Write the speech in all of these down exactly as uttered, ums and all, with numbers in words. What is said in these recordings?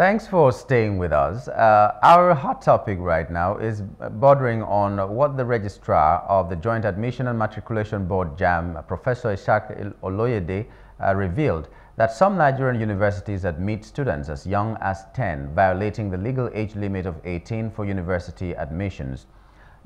Thanks for staying with us. Uh, our hot topic right now is bordering on what the registrar of the Joint Admission and Matriculation Board JAMB, Professor Ishaq Oloyede, uh, revealed that some Nigerian universities admit students as young as ten, violating the legal age limit of eighteen for university admissions.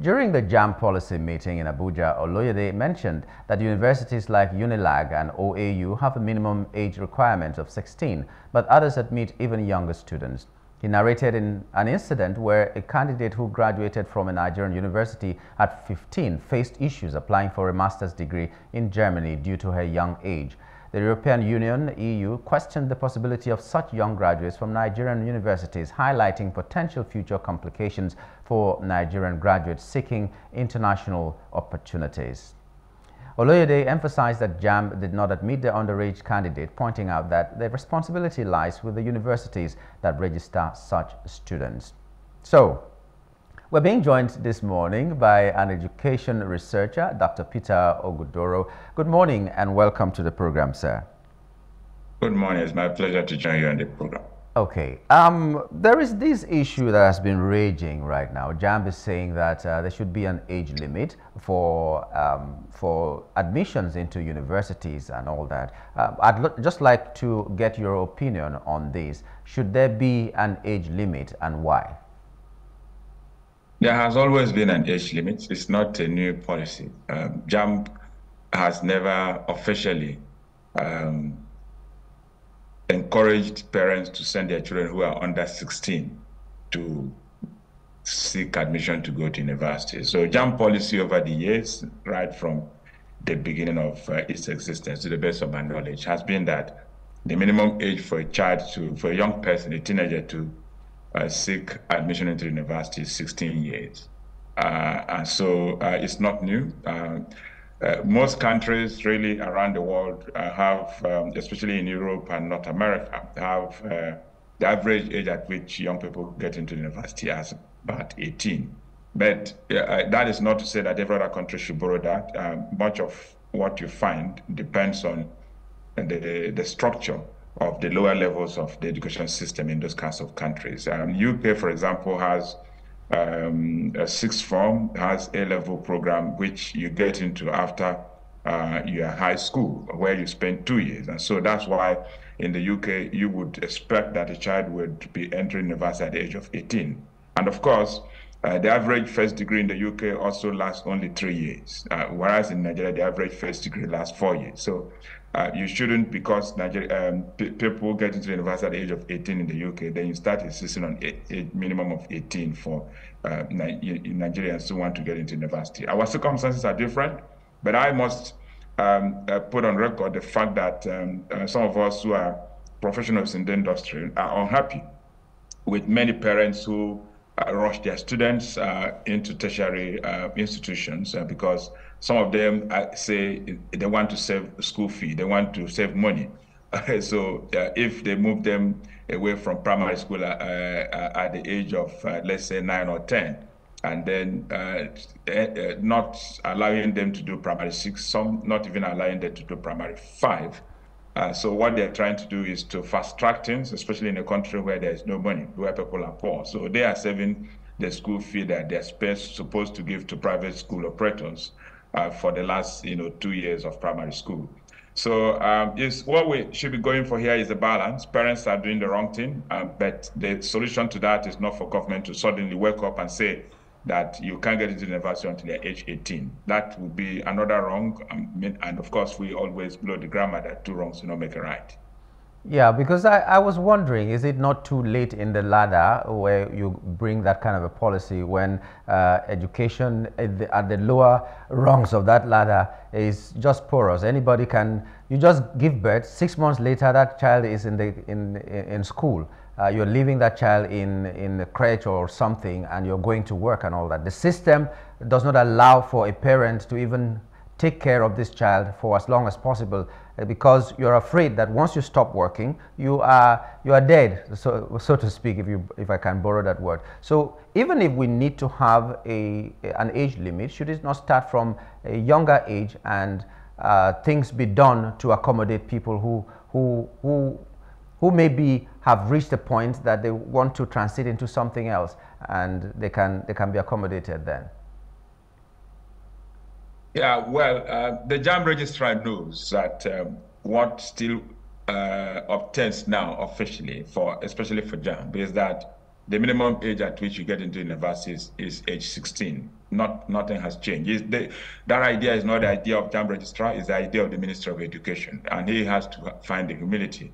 During the JAMB policy meeting in Abuja, Oloyede mentioned that universities like Unilag and O A U have a minimum age requirement of sixteen, but others admit even younger students. He narrated in an incident where a candidate who graduated from a Nigerian university at fifteen faced issues applying for a master's degree in Germany due to her young age. The European Union, E U, questioned the possibility of such young graduates from Nigerian universities, highlighting potential future complications for Nigerian graduates seeking international opportunities. Oloyede emphasized that JAMB did not admit the underage candidate, pointing out that the responsibility lies with the universities that register such students. So, we're being joined this morning by an education researcher, Doctor Peter Ogudoro. Good morning and welcome to the program, sir. Good morning. It's my pleasure to join you on the program. Okay. Um, there is this issue that has been raging right now. JAMB is saying that uh, there should be an age limit for, um, for admissions into universities and all that. Uh, I'd just like to get your opinion on this. Should there be an age limit and why? There has always been an age limit. It's not a new policy. Um, JAMB has never officially um, encouraged parents to send their children who are under sixteen to seek admission to go to university. So JAMB policy over the years, right from the beginning of uh, its existence, to the best of my knowledge, has been that the minimum age for a child to, for a young person, a teenager to Uh, seek admission into university is sixteen years. Uh, and so uh, it's not new. Uh, uh, most countries really around the world uh, have, um, especially in Europe and North America, have uh, the average age at which young people get into university as about eighteen. But uh, that is not to say that every other country should borrow that. Uh, much of what you find depends on the, the structure of the lower levels of the education system in those kinds of countries. Um, U K, for example, has um, a sixth form, has A level program, which you get into after uh, your high school, where you spend two years. And so that's why in the U K, you would expect that a child would be entering university at the age of eighteen. And of course, uh, the average first degree in the U K also lasts only three years, uh, whereas in Nigeria, the average first degree lasts four years. So, Uh, you shouldn't, because Nigeria, um, people get into university at the age of eighteen in the U K, then you start insisting on a, a minimum of eighteen for uh, Nigerians who want to get into university. Our circumstances are different, but I must um, uh, put on record the fact that um, uh, some of us who are professionals in the industry are unhappy with many parents who uh, rush their students uh, into tertiary uh, institutions uh, because some of them say they want to save school fee, they want to save money. So uh, if they move them away from primary school uh, uh, at the age of, uh, let's say, nine or ten, and then uh, uh, not allowing them to do primary six, some not even allowing them to do primary five. Uh, so what they're trying to do is to fast track things, especially in a country where there's no money, where people are poor. So they are saving the school fee that they're supposed to give to private school operators Uh, for the last, you know, two years of primary school. So um, it's, what we should be going for here is a balance. Parents are doing the wrong thing, uh, but the solution to that is not for government to suddenly wake up and say that you can't get into university until you're age eighteen. That would be another wrong. I mean, and of course, we always blow the grammar that two wrongs do not make a right. Yeah, because I, I was wondering, is it not too late in the ladder where you bring that kind of a policy when uh, education at the, at the lower rungs of that ladder is just porous? Anybody can, you just give birth, six months later that child is in, the, in, in school. Uh, you're leaving that child in, in the crèche or something and you're going to work and all that. The system does not allow for a parent to even take care of this child for as long as possible, because you're afraid that once you stop working, you are you are dead, so so to speak, if you if I can borrow that word. So even if we need to have a an age limit, should it not start from a younger age and uh, things be done to accommodate people who who who who maybe have reached a point that they want to transit into something else, and they can, they can be accommodated then? Yeah, well, uh, the JAMB registrar knows that um, what still uh, obtains now officially, for especially for JAMB, is that the minimum age at which you get into universities is age sixteen. Not, nothing has changed. The, that idea is not the idea of JAMB registrar, it's the idea of the Minister of Education, and he has to find the humility,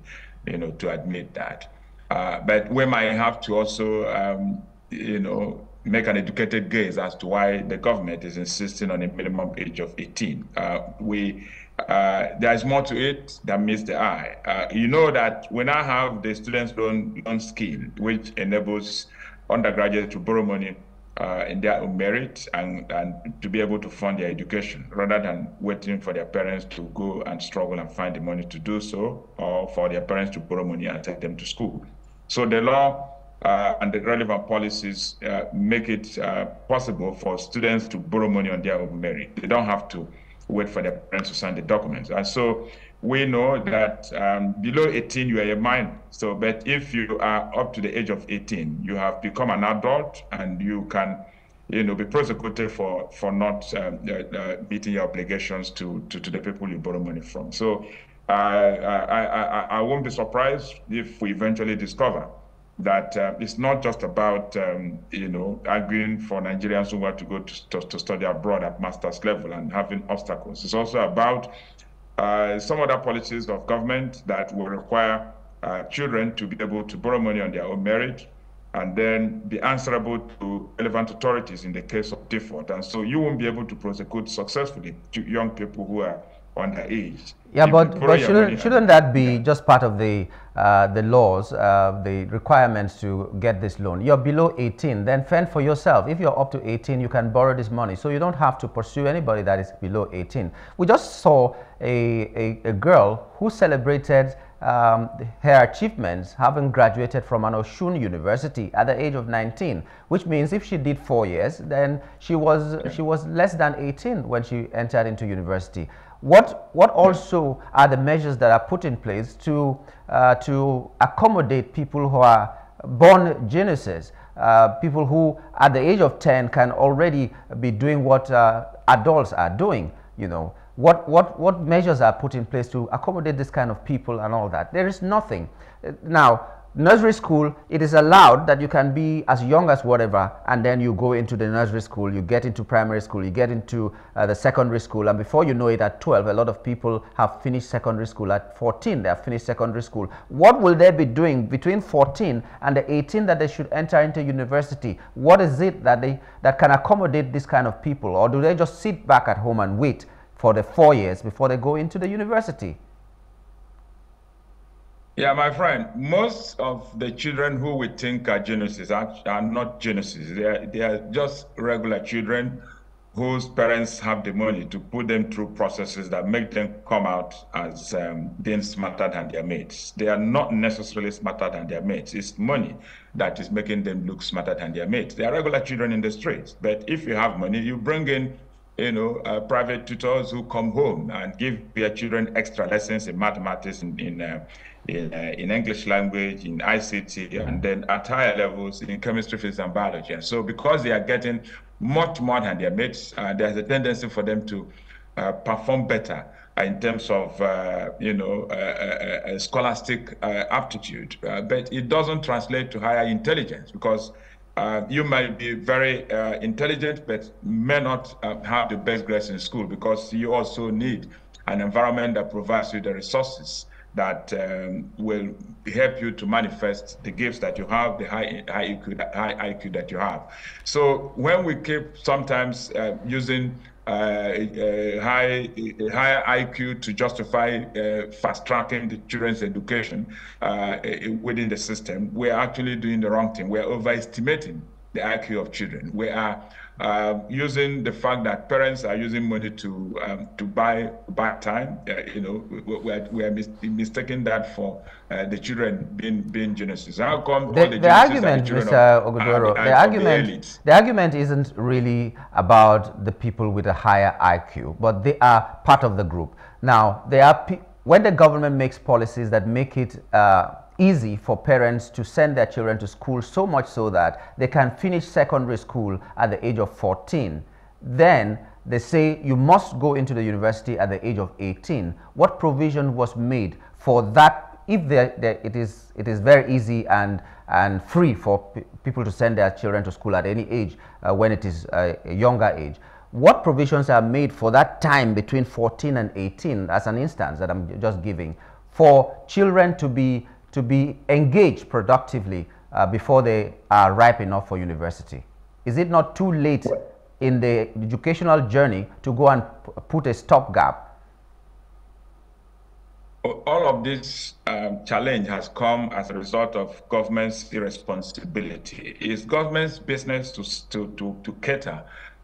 you know, to admit that. Uh, but we might have to also, um, you know, make an educated guess as to why the government is insisting on a minimum age of eighteen. Uh, we, uh, there is more to it than meets the eye. Uh, you know that we now have the students' loan, loan scheme, which enables undergraduates to borrow money uh, in their own merit and, and to be able to fund their education, rather than waiting for their parents to go and struggle and find the money to do so, or for their parents to borrow money and take them to school. So the law Uh, and the relevant policies uh, make it uh, possible for students to borrow money on their own merit. They don't have to wait for their parents to sign the documents. And so we know that um, below eighteen, you are a minor. So, but if you are up to the age of eighteen, you have become an adult, and you can, you know, be prosecuted for for not um, uh, uh, meeting your obligations to, to to the people you borrow money from. So, uh, I, I I won't be surprised if we eventually discover that uh, it's not just about, um, you know, arguing for Nigerians who want to go to, to, to study abroad at master's level and having obstacles. It's also about uh, some other policies of government that will require uh, children to be able to borrow money on their own merit and then be answerable to relevant authorities in the case of default. And so you won't be able to prosecute successfully to young people who are underage. Yeah, you but, but shouldn't, shouldn't that be yeah. just part of the uh, the laws, uh, the requirements to get this loan? You're below eighteen, then fend for yourself. If you're up to eighteen, you can borrow this money, so you don't have to pursue anybody that is below eighteen. We just saw a, a, a girl who celebrated um, her achievements, having graduated from an Oshun university at the age of nineteen, which means if she did four years, then she was, yeah. she was less than eighteen when she entered into university. What, what also are the measures that are put in place to, uh, to accommodate people who are born geniuses, uh, people who at the age of ten can already be doing what uh, adults are doing, you know? What, what, what measures are put in place to accommodate this kind of people and all that? There is nothing. Now, nursery school, it is allowed that you can be as young as whatever, and then you go into the nursery school, you get into primary school, you get into uh, the secondary school, and before you know it, at twelve, a lot of people have finished secondary school. At fourteen, they have finished secondary school. What will they be doing between fourteen and the eighteen that they should enter into university? What is it that they that can accommodate this kind of people? Or do they just sit back at home and wait for the four years before they go into the university? Yeah, my friend, most of the children who we think are geniuses are, are not geniuses. They are, they are just regular children whose parents have the money to put them through processes that make them come out as um, being smarter than their mates. They are not necessarily smarter than their mates. It's money that is making them look smarter than their mates. They are regular children in the streets. But if you have money, you bring in you know, uh, private tutors who come home and give their children extra lessons in mathematics, in in, uh, in, uh, in English language, in I C T, and then at higher levels in chemistry, physics, and biology. And so because they are getting much more than their mates, uh, there's a tendency for them to uh, perform better in terms of, uh, you know, uh, uh, uh, scholastic uh, aptitude. Uh, but it doesn't translate to higher intelligence, because Uh, you might be very uh, intelligent, but may not uh, have the best grades in school, because you also need an environment that provides you the resources that um, will help you to manifest the gifts that you have, the high, high, I Q, high I Q that you have. So when we keep sometimes uh, using uh, a, a high, a higher I Q to justify uh, fast-tracking the children's education uh, within the system, we're actually doing the wrong thing. We're overestimating the I Q of children. We are uh, using the fact that parents are using money to um, to buy back time. Uh, you know, we are, we are mis mistaking that for uh, the children being being geniuses. How come the, all the, the argument, the Mister Ogudoro, the argument, the, the argument isn't really about the people with a higher I Q, but they are part of the group. Now, they are when the government makes policies that make it Uh, easy for parents to send their children to school, so much so that they can finish secondary school at the age of fourteen. Then they say you must go into the university at the age of eighteen. What provision was made for that, if they're, they're, it is it is very easy and and free for p people to send their children to school at any age uh, when it is uh, a younger age? What provisions are made for that time between fourteen and eighteen, as an instance that I'm just giving, for children to be to be engaged productively uh, before they are ripe enough for university? Is it not too late in the educational journey to go and put a stopgap? All of this um, challenge has come as a result of government's irresponsibility. It's government's business to, to, to, to cater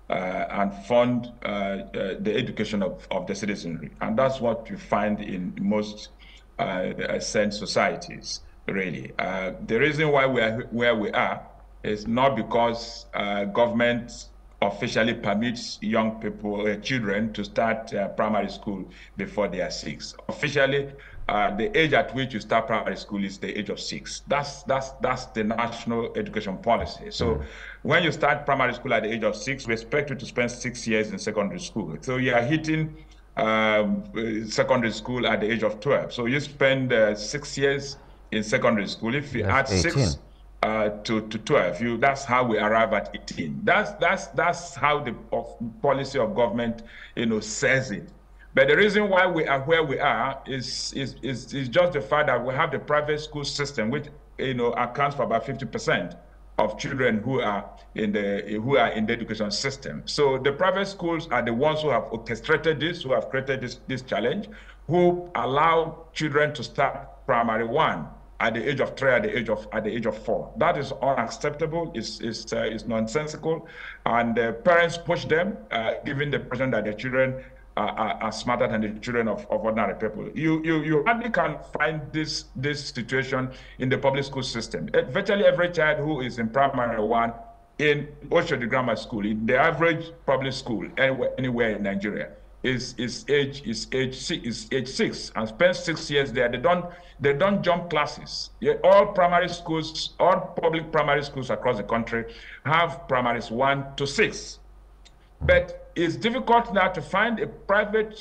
uh, and fund uh, uh, the education of, of the citizenry. And that's what you find in most uh, sane societies, really. Uh, the reason why we are where we are is not because uh, government officially permits young people, uh, children, to start uh, primary school before they are six. Officially, uh, the age at which you start primary school is the age of six. That's that's that's the national education policy. So, mm-hmm. when you start primary school at the age of six, we expect you to spend six years in secondary school. So you are hitting um, secondary school at the age of twelve. So you spend uh, six years in secondary school. If you that's add eighteen. Six. Uh, to, to twelve, you, that's how we arrive at eighteen. That's, that's, that's how the of policy of government, you know, says it. But the reason why we are where we are is, is, is, is just the fact that we have the private school system, which, you know, accounts for about fifty percent of children who are in the, who are in the education system. So the private schools are the ones who have orchestrated this, who have created this, this challenge, who allow children to start primary one at the age of three, at the age of at the age of four. That is unacceptable. It's it's uh, it's nonsensical, and uh, parents push them, uh, giving the impression that the children are, are, are smarter than the children of, of ordinary people. You you you hardly can find this this situation in the public school system. It, virtually every child who is in primary one in Oshodi Grammar School, in the average public school anywhere, anywhere in Nigeria, is is age is age six is age six and spend six years there. They don't they don't jump classes. All primary schools, all public primary schools across the country have primaries one to six. But it's difficult now to find a private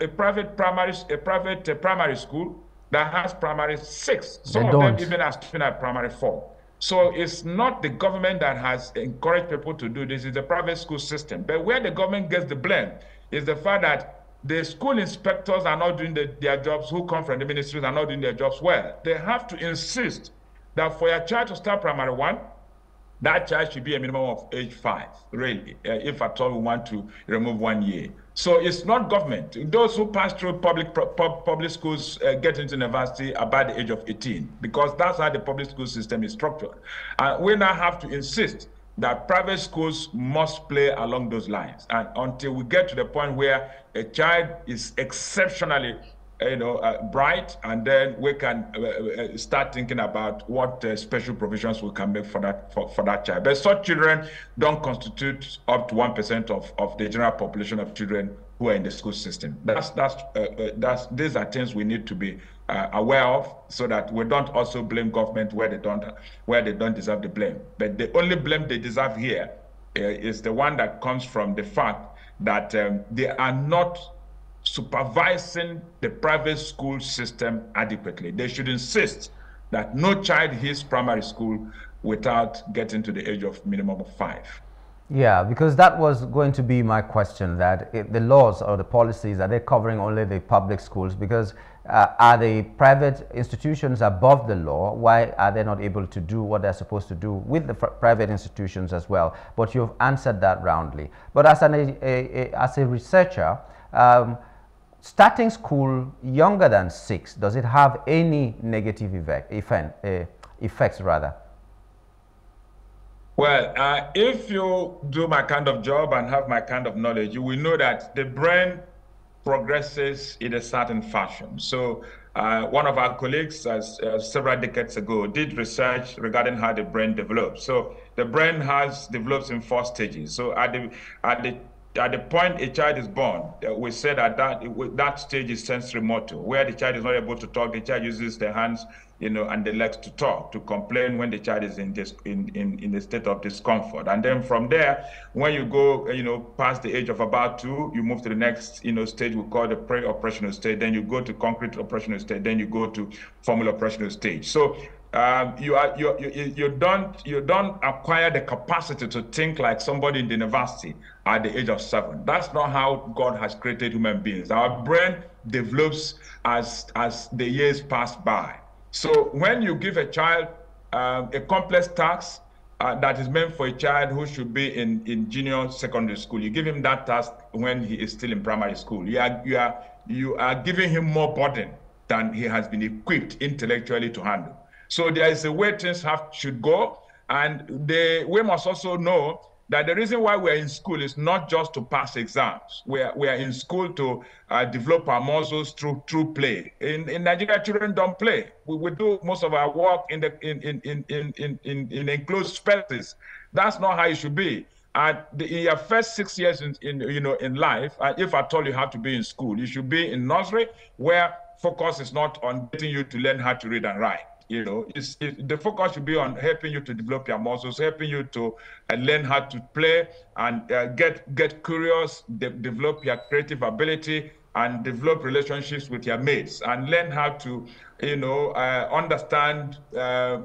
a private primary a private a primary school that has primary six. Some of them even as soon as primary four. So it's not the government that has encouraged people to do this. It's the private school system. But where the government gets the blame is the fact that the school inspectors are not doing the, their jobs, who come from the ministries are not doing their jobs well. They have to insist that for your child to start primary one, that child should be a minimum of age five, really, uh, if at all we want to remove one year. So it's not government. Those who pass through public pub, public schools uh, get into university about the age of eighteen, because that's how the public school system is structured. And uh, we now have to insist that private schools must play along those lines, and until we get to the point where a child is exceptionally, you know, uh, bright, and then we can uh, start thinking about what uh, special provisions we can make for that for, for that child. But such children don't constitute up to one percent of of the general population of children who are in the school system. That's that's uh, uh, that's these are things we need to be Uh, aware of, so that we don't also blame government where they don't where they don't deserve the blame. But the only blame they deserve here uh, is the one that comes from the fact that um, they are not supervising the private school system adequately. They should insist that no child hits primary school without getting to the age of minimum of five. Yeah, because that was going to be my question, that it, the laws or the policies, are they covering only the public schools? Because Uh, are the private institutions above the law? Why are they not able to do what they're supposed to do with the private institutions as well? But you've answered that roundly. But as an a, a, as a researcher, um, starting school younger than six, does it have any negative effect, effect, uh, effects rather? Well, uh, if you do my kind of job and have my kind of knowledge, you will know that the brain progresses in a certain fashion. So uh, one of our colleagues uh, uh, several decades ago did research regarding how the brain develops. So the brain has develops in four stages. So at the, at the At the point a child is born, we said that that, that stage is sensory motor, where the child is not able to talk. The child uses the hands, you know, and the legs to talk, to complain when the child is in this in in in a state of discomfort. And then from there, when you go, you know, past the age of about two, you move to the next, you know, stage we call the pre-operational stage. Then you go to concrete operational stage. Then you go to formal operational stage. So. Um, you are you, you you don't you don't acquire the capacity to think like somebody in the university at the age of seven. That's not how God has created human beings. Our brain develops as as the years pass by. So when you give a child uh, a complex task uh, that is meant for a child who should be in in junior secondary school, you give him that task when he is still in primary school. You are you are you are giving him more burden than he has been equipped intellectually to handle. So there is a way things have, should go, and they, we must also know that the reason why we're in school is not just to pass exams. We are, we are in school to uh, develop our muscles through through play. In, in Nigeria, children don't play. We, we do most of our work in the in in in in in, in, in enclosed spaces. That's not how it should be. And the, in your first six years in, in you know in life, and if at all you have to be in school, you should be in nursery, where focus is not on getting you to learn how to read and write. You know, it's, it, the focus should be on helping you to develop your muscles, helping you to uh, learn how to play and uh, get get curious, de develop your creative ability, and develop relationships with your mates, and learn how to, you know, uh, understand uh,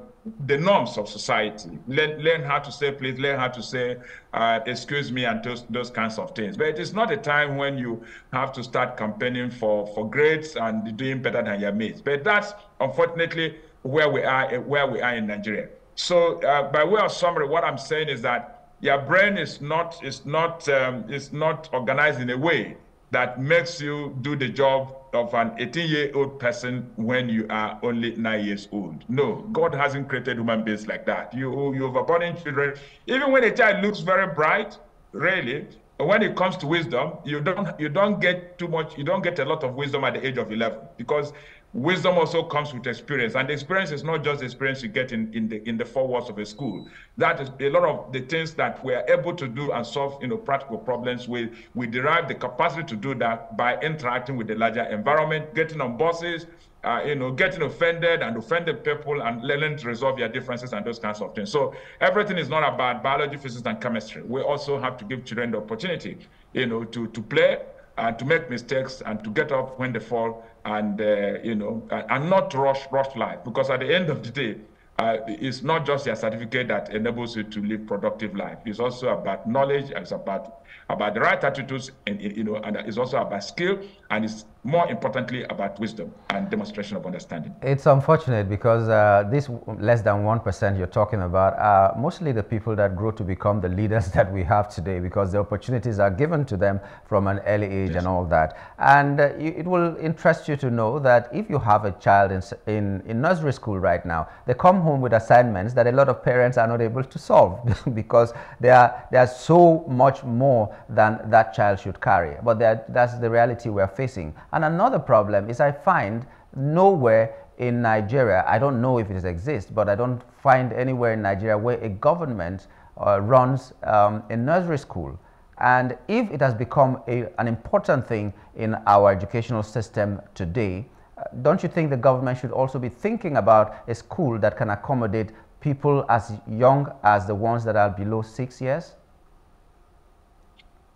the norms of society. Learn, learn how to say please, learn how to say uh, excuse me, and those, those kinds of things. But it is not a time when you have to start campaigning for, for grades and doing better than your mates. But that's, unfortunately, where we are, where we are in Nigeria. So, uh, by way of summary, what I'm saying is that your brain is not is not um, is not organized in a way that makes you do the job of an eighteen-year-old person when you are only nine years old. No, God hasn't created human beings like that. You you overburden children. Even when a child looks very bright, really, when it comes to wisdom, you don't you don't get too much. You don't get a lot of wisdom at the age of eleven, because wisdom also comes with experience, and experience is not just experience you get in, in the in the four walls of a school. That is a lot of the things that we are able to do and solve, you know, practical problems. We we derive the capacity to do that by interacting with the larger environment, getting on buses, uh, you know, getting offended and offended people, and learning to resolve your differences and those kinds of things. So everything is not about biology, physics, and chemistry. We also have to give children the opportunity, you know, to to play and to make mistakes and to get up when they fall. And, uh, you know, and not rush, rush life, because at the end of the day, uh, it's not just your certificate that enables you to live productive life. It's also about knowledge, it's about, about the right attitudes, and, you know, and it's also about skill, and it's more importantly about wisdom and demonstration of understanding. It's unfortunate because uh, this less than one percent you're talking about are mostly the people that grow to become the leaders that we have today, because the opportunities are given to them from an early age. Yes. And all that. And uh, it will interest you to know that if you have a child in, in, in nursery school right now, they come home with assignments that a lot of parents are not able to solve because they are, they are so much more than that child should carry. But that's the reality we're facing. And another problem is I find nowhere in Nigeria, I don't know if it exists, but I don't find anywhere in Nigeria where a government uh, runs um, a nursery school. And if it has become a, an important thing in our educational system today, uh, don't you think the government should also be thinking about a school that can accommodate people as young as the ones that are below six years?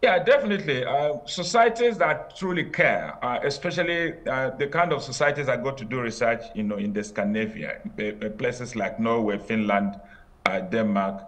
Yeah, definitely. Uh, societies that truly care, uh, especially uh, the kind of societies that go to do research, you know, in the Scandinavia, places like Norway, Finland, uh, Denmark,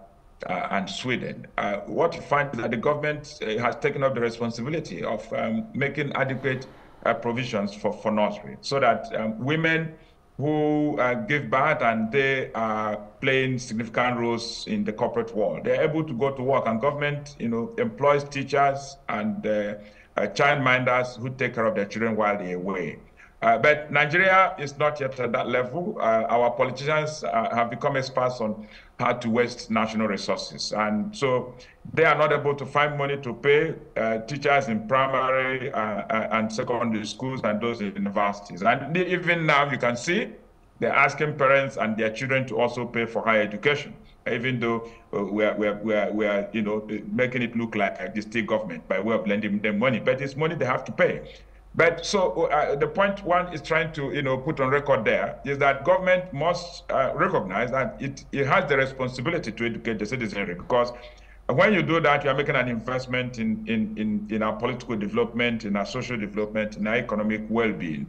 uh, and Sweden. Uh, what you find is that the government uh, has taken up the responsibility of um, making adequate uh, provisions for, for nursery, so that um, women who uh, give birth and they are playing significant roles in the corporate world, they're able to go to work, and government, you know, employs teachers and uh, uh, childminders who take care of their children while they're away. Uh, but Nigeria is not yet at that level. Uh, our politicians uh, have become experts on how to waste national resources. And so they are not able to find money to pay uh, teachers in primary uh, and secondary schools and those in universities. And even now you can see they're asking parents and their children to also pay for higher education. even though uh, we are we are, we are we are you know making it look like uh, the state government by way of lending them money, but it's money they have to pay. But so uh, the point one is trying to you know put on record there is that government must uh, recognize that it it has the responsibility to educate the citizenry, because when you do that, you are making an investment in in in, in our political development, in our social development, in our economic well-being.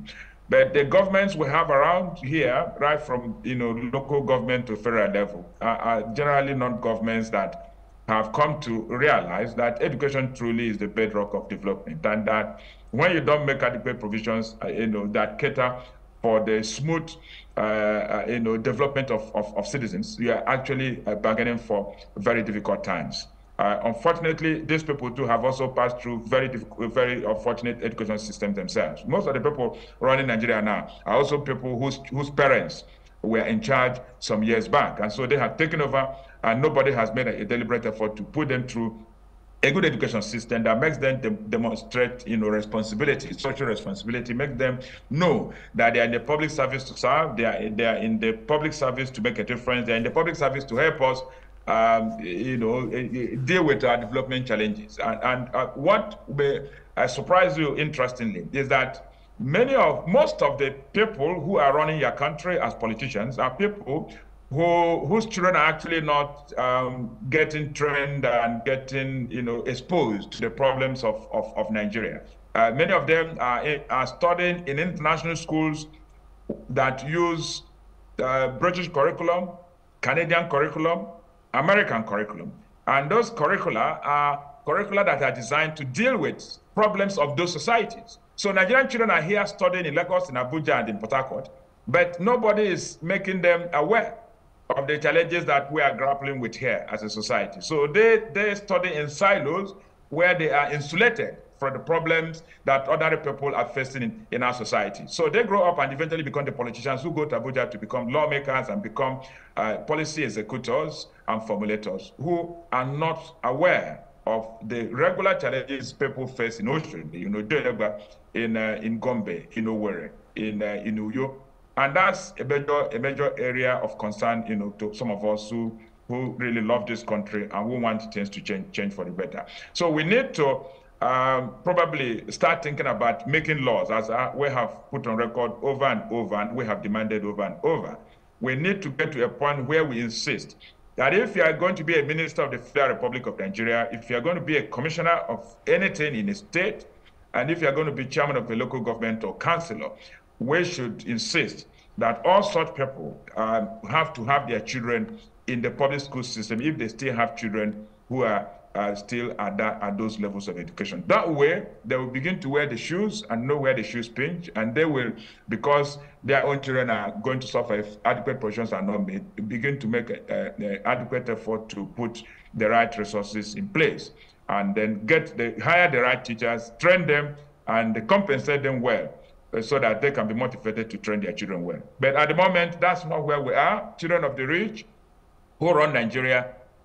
But the governments we have around here, right from you know local government to federal level, are, are generally not governments that have come to realize that education truly is the bedrock of development, and that when you don't make adequate provisions, uh, you know that cater for the smooth, uh, uh, you know, development of, of, of citizens, you are actually uh, bargaining for very difficult times. Uh, unfortunately, these people too have also passed through very difficult, very unfortunate education systems themselves. Most of the people running Nigeria now are also people whose, whose parents were in charge some years back. And so they have taken over, and nobody has made a, a deliberate effort to put them through a good education system that makes them de demonstrate you know, responsibility, social responsibility, make them know that they are in the public service to serve, they are, they are in the public service to make a difference, they are in the public service to help us Um, you know, deal with our development challenges. And, and uh, what may uh, surprise you, interestingly, is that many of, most of the people who are running your country as politicians are people who, whose children are actually not um, getting trained and getting, you know, exposed to the problems of, of, of Nigeria. Uh, many of them are, are studying in international schools that use uh, British curriculum, Canadian curriculum, American curriculum, and those curricula are curricula that are designed to deal with problems of those societies. So Nigerian children are here studying in Lagos, in Abuja, and in Port Harcourt, but nobody is making them aware of the challenges that we are grappling with here as a society. So they, they study in silos where they are insulated from the problems that ordinary people are facing in, in our society. So they grow up and eventually become the politicians who go to Abuja to become lawmakers and become uh, policy executors and formulators, who are not aware of the regular challenges people face in Oshodi, you know, in uh, in Gombe, in Owerri, in uh, in Uyo, and that's a major a major area of concern, you know, to some of us who who really love this country and who want things to change change for the better. So we need to Um, probably start thinking about making laws, as uh, we have put on record over and over, and we have demanded over and over. We need to get to a point where we insist that if you are going to be a minister of the Federal Republic of Nigeria, if you are going to be a commissioner of anything in a state, and if you are going to be chairman of a local government or councillor, we should insist that all such people um, have to have their children in the public school system if they still have children who are Uh, still at, that, at those levels of education. That way, they will begin to wear the shoes and know where the shoes pinch, and they will, because their own children are going to suffer if adequate provisions are not made, begin to make an adequate effort to put the right resources in place, and then get the, hire the right teachers, train them, and compensate them well, so that they can be motivated to train their children well. But at the moment, that's not where we are. Children of the rich who run Nigeria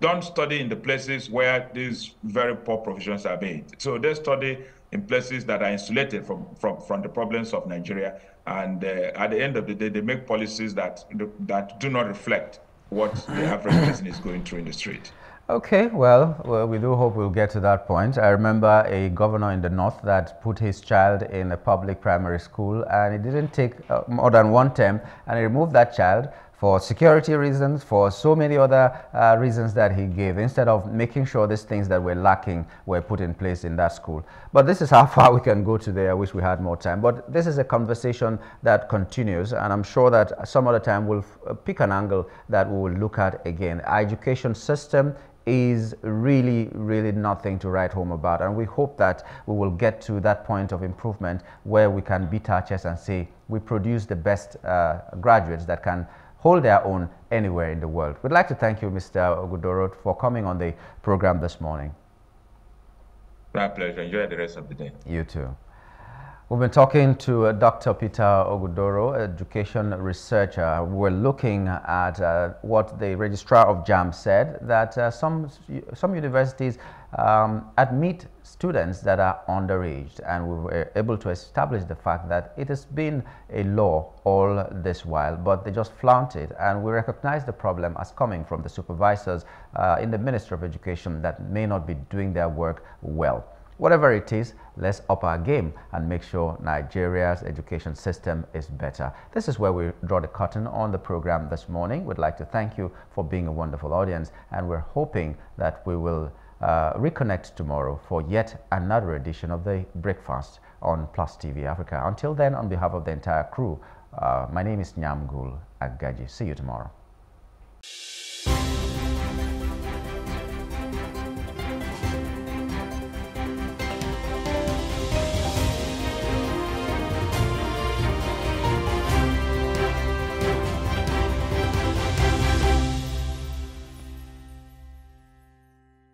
don't study in the places where these very poor provisions are made. So they study in places that are insulated from, from, from the problems of Nigeria. And uh, at the end of the day, they make policies that, that do not reflect what the average person is going through in the street. Okay, well, well, we do hope we'll get to that point. I remember a governor in the north that put his child in a public primary school, and it didn't take uh, more than one term, and he removed that child for security reasons, for so many other uh, reasons that he gave, instead of making sure these things that were lacking were put in place in that school. But this is how far we can go today. I wish we had more time. But this is a conversation that continues, and I'm sure that some other time we'll pick an angle that we will look at again. Our education system is really, really nothing to write home about, and we hope that we will get to that point of improvement where we can beat our chest and say we produce the best uh, graduates that can hold their own anywhere in the world. We'd like to thank you, Mister Ogudoro, for coming on the program this morning. My pleasure. Enjoy the rest of the day. You too. We've been talking to uh, Doctor Peter Ogudoro, education researcher. We're looking at uh, what the registrar of JAMB said, that uh, some, some universities um, admit students that are underage, and we were able to establish the fact that it has been a law all this while, but they just flaunt it. And we recognize the problem as coming from the supervisors uh, in the Ministry of Education that may not be doing their work well. Whatever it is, let's up our game and make sure Nigeria's education system is better. This is where we draw the curtain on the program this morning. We'd like to thank you for being a wonderful audience, and we're hoping that we will uh, reconnect tomorrow for yet another edition of The Breakfast on Plus T V Africa. Until then, on behalf of the entire crew, uh, my name is Nyamgul Agaji. See you tomorrow.